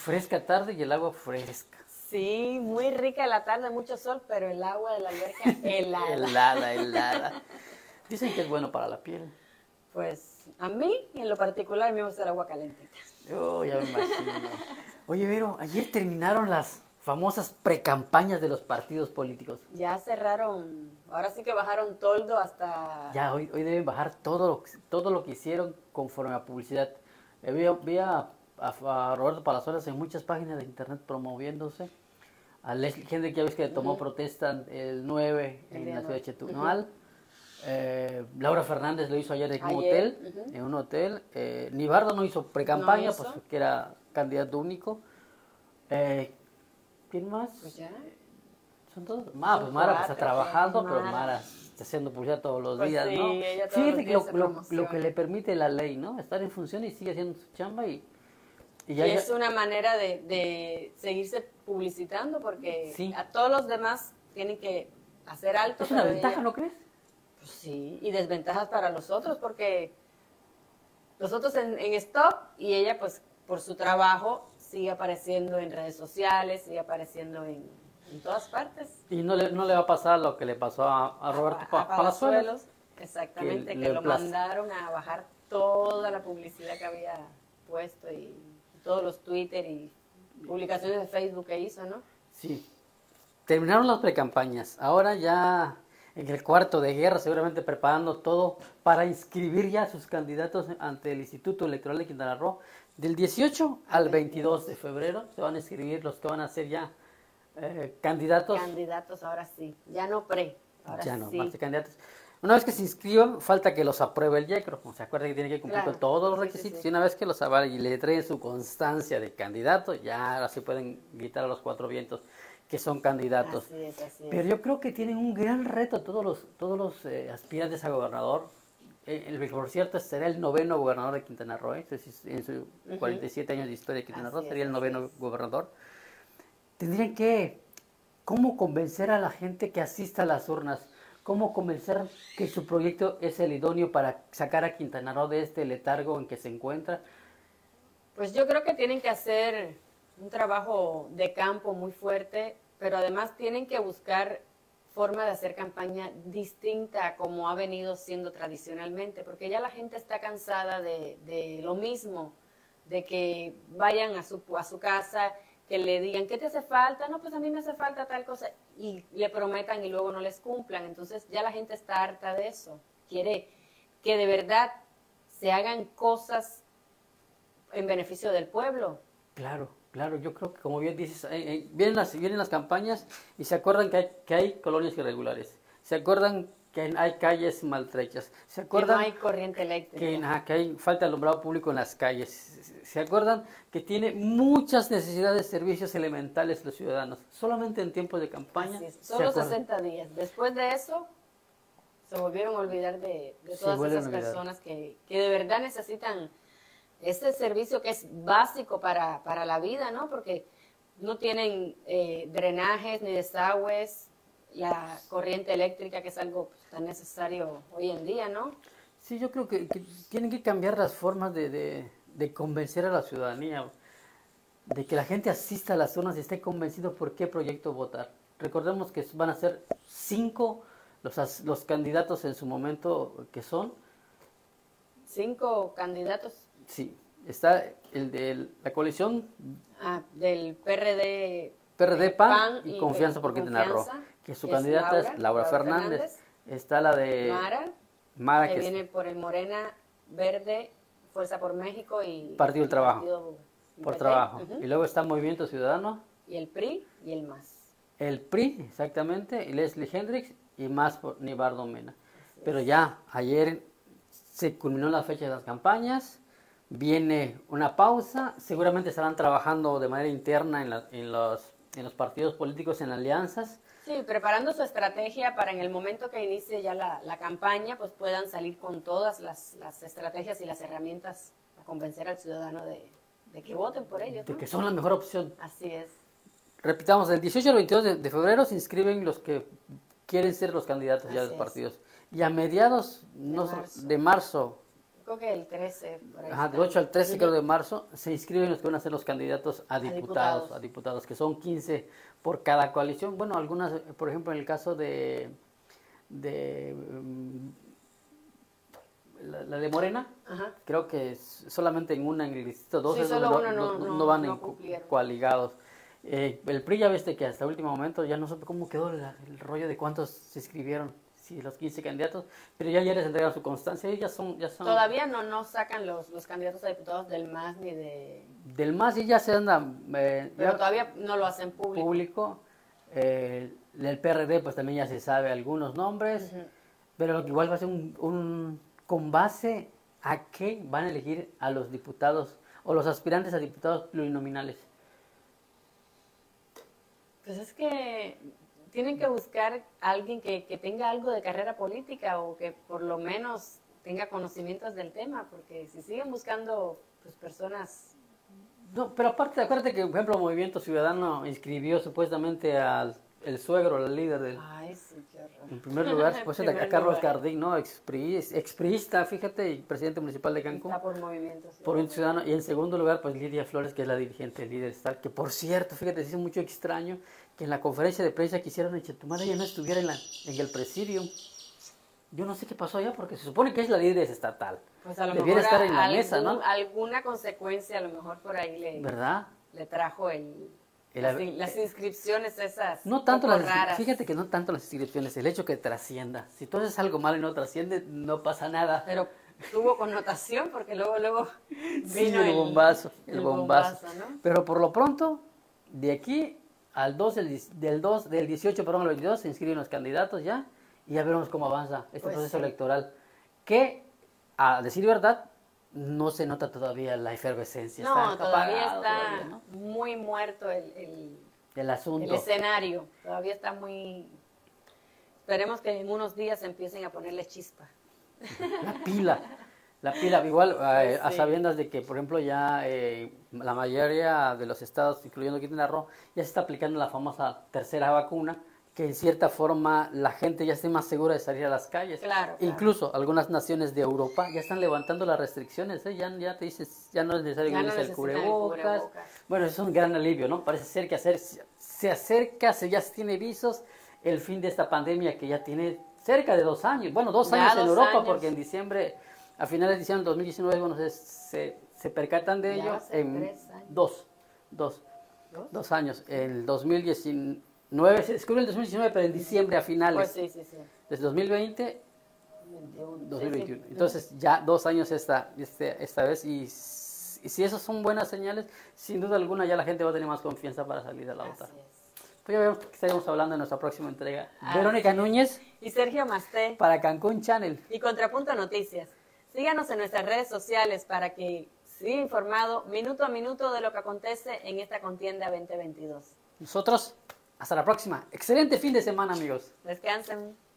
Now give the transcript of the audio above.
fresca tarde y el agua fresca. Sí, muy rica la tarde, mucho sol, pero el agua de la alberca helada. Helada, helada. Dicen que es bueno para la piel. Pues a mí, en lo particular, me gusta el agua calentita. Oh, ya me imagino. Oye, Vero, ayer terminaron las famosas precampañas de los partidos políticos. Ya cerraron, ahora sí que bajaron toldo hasta... Ya, hoy deben bajar todo lo que hicieron conforme a publicidad. Vi a Roberto Palazones en muchas páginas de internet promoviéndose. A Leslie Hendrix, ya ves que tomó protesta el 9 en la ciudad de Chetumal. Laura Fernández lo hizo ayer en un hotel. Nibardo no hizo precampaña, no, pues que era candidato único. ¿Quién más? Pues ya. Son todos. Pues Mara está trabajando, pero Mara está haciendo publicidad todos los días, sí, ¿no? Fíjate que lo que le permite la ley, ¿no? Estar en función y sigue haciendo su chamba y es una manera de seguirse publicitando porque sí. A todos los demás tienen que hacer alto. Es una ventaja, ¿no crees? Pues sí, y desventajas para los otros porque los otros en stop y ella pues por su trabajo sigue apareciendo en redes sociales, sigue apareciendo en todas partes. Y no le va a pasar lo que le pasó a Roberto Palazuelos. Exactamente, que lo mandaron a bajar toda la publicidad que había puesto y todos los Twitter y publicaciones de Facebook que hizo, ¿no? Sí. Terminaron las precampañas. Ahora ya en el cuarto de guerra, seguramente preparando todo para inscribir ya a sus candidatos ante el Instituto Electoral de Quintana Roo. Del 18 al 22 de febrero se van a inscribir los que van a ser ya candidatos. Candidatos, ahora sí. Ya no ahora ya no, sí. Más de candidatos. Una vez que se inscriban, falta que los apruebe el Yecro. ¿Se acuerdan que tienen que cumplir con todos los requisitos? Sí. Y una vez que los avale y le traen su constancia de candidato, ya ahora sí pueden gritar a los cuatro vientos que son candidatos. Así es, así es. Pero yo creo que tienen un gran reto todos los aspirantes a gobernador. Por cierto, será el 9º gobernador de Quintana Roo, ¿eh? En sus 47 años de historia de Quintana Roo, sería el 9º gobernador. Tendrían que, ¿cómo convencer a la gente que asista a las urnas? ¿Cómo convencer que su proyecto es el idóneo para sacar a Quintana Roo de este letargo en que se encuentra? Pues yo creo que tienen que hacer un trabajo de campo muy fuerte, pero además tienen que buscar forma de hacer campaña distinta a como ha venido siendo tradicionalmente, porque ya la gente está cansada de lo mismo, de que vayan a su casa, que le digan, ¿qué te hace falta? No, pues a mí me hace falta tal cosa, y le prometan y luego no les cumplan. Entonces ya la gente está harta de eso, quiere que de verdad se hagan cosas en beneficio del pueblo. Claro. Claro, yo creo que como bien dices, vienen las campañas y se acuerdan que hay colonias irregulares, se acuerdan que hay calles maltrechas, se acuerdan que no hay corriente eléctrica, que hay falta de alumbrado público en las calles, se acuerdan que tiene muchas necesidades de servicios elementales los ciudadanos, solamente en tiempos de campaña. Así es, solo 60 días. Después de eso se volvieron a olvidar de todas esas personas que de verdad necesitan este servicio que es básico para la vida, ¿no? Porque no tienen drenajes ni desagües, la corriente eléctrica que es algo tan necesario hoy en día, ¿no? Sí, yo creo que tienen que cambiar las formas de convencer a la ciudadanía, de que la gente asista a las urnas y esté convencido por qué proyecto votar. Recordemos que van a ser 5 los candidatos en su momento que son. 5 candidatos. Sí, está el de la coalición del PRD, PAN y Confianza por Quintana Roo, que su candidata es Laura Fernández. Está la de Mara que viene por el Morena, Verde, Fuerza por México y Partido del Trabajo. Y luego está Movimiento Ciudadano. Y el PRI y el MAS. El PRI, exactamente, y Leslie Hendrix y MAS por Nibardo Mena. Pero ya ayer se culminó la fecha de las campañas. Viene una pausa, seguramente estarán trabajando de manera interna en los partidos políticos, en alianzas. Sí, preparando su estrategia para en el momento que inicie ya la campaña, pues puedan salir con todas las estrategias y las herramientas para convencer al ciudadano de que voten por ellos, ¿no? De que son la mejor opción. Así es. Repitamos, del 18 al 22 de febrero se inscriben los que quieren ser los candidatos ya de los partidos. Y a mediados de marzo Creo que el 13. Ajá, del 8 al 13, creo, de marzo, se inscriben los que van a ser los candidatos a diputados, que son 15 por cada coalición. Bueno, algunas, por ejemplo, en el caso de la de Morena, ajá, creo que solamente en una, en el distrito 12, sí, no van coaligados. El PRI ya viste que hasta el último momento ya no supe cómo quedó el rollo de cuántos se inscribieron, si los 15 candidatos, pero ya les entregaron su constancia y ya son... Todavía no sacan los candidatos a diputados del MAS ni de... Del MAS y ya se andan... pero ya todavía no lo hacen público. Del PRD pues también ya se sabe algunos nombres, uh-huh, pero igual va a ser con base a qué van a elegir a los diputados o los aspirantes a diputados plurinominales. Pues es que tienen que buscar a alguien que tenga algo de carrera política o que por lo menos tenga conocimientos del tema, porque si siguen buscando pues personas... No, pero aparte, acuérdate que, por ejemplo, Movimiento Ciudadano inscribió supuestamente al suegro, la líder del... Ay, sí, qué horror. En primer lugar, supuestamente a Carlos Cardín, ¿no? Expriista, fíjate, y presidente municipal de Cancún. Está por Movimiento Ciudadano. Por un ciudadano. Y en segundo lugar, pues Lidia Flores, que es la dirigente del líder estatal, que por cierto, fíjate, se hizo mucho extraño que en la conferencia de prensa que hicieron en Chetumal ella no estuviera en el presidium. Yo no sé qué pasó allá, porque se supone que es la líder estatal. Pues a lo debiera mejor estar en la mesa, ¿no? Alguna consecuencia a lo mejor por ahí le trajo las inscripciones esas. No tanto las raras. Fíjate que no tanto las inscripciones, el hecho que trascienda. Si tú haces algo malo y no trasciende, no pasa nada. Pero tuvo connotación porque luego vino sí, el bombazo, ¿no? Pero por lo pronto, de aquí al 2 del 18, perdón, al 22 se inscriben los candidatos ya y ya veremos cómo avanza este proceso electoral. Que, a decir verdad, no se nota todavía la efervescencia. No, todavía está ¿no? Muy muerto el asunto. El escenario. Todavía está muy... Esperemos que en unos días empiecen a ponerle chispa. La pila. Igual, sí. A sabiendas de que, por ejemplo, ya la mayoría de los estados, incluyendo Quintana Roo, ya se está aplicando la famosa tercera vacuna, que en cierta forma la gente ya esté más segura de salir a las calles. Claro, incluso algunas naciones de Europa ya están levantando las restricciones, ¿eh? Ya te dices, ya no es necesario que uses el cubrebocas. Bueno, eso es un gran alivio, ¿no? Parece ser que ya se tiene visos el fin de esta pandemia que ya tiene cerca de 2 años. Bueno, 2 años en Europa, porque en diciembre, a finales de diciembre de 2019, bueno, se percatan de ello en 2 años. El 2019... se descubrió en 2019, pero en diciembre a finales. Pues sí. Desde 2020, 2021. Entonces ya 2 años esta vez. Y si esas son buenas señales, sin duda alguna ya la gente va a tener más confianza para salir a la votar. Pues ya veremos que estaremos hablando en nuestra próxima entrega. Verónica Núñez y Sergio Masté para Cancún Channel y Contrapunto Noticias. Síganos en nuestras redes sociales para que siga informado minuto a minuto de lo que acontece en esta contienda 2022. Nosotros... Hasta la próxima. Excelente fin de semana, amigos. Descansen.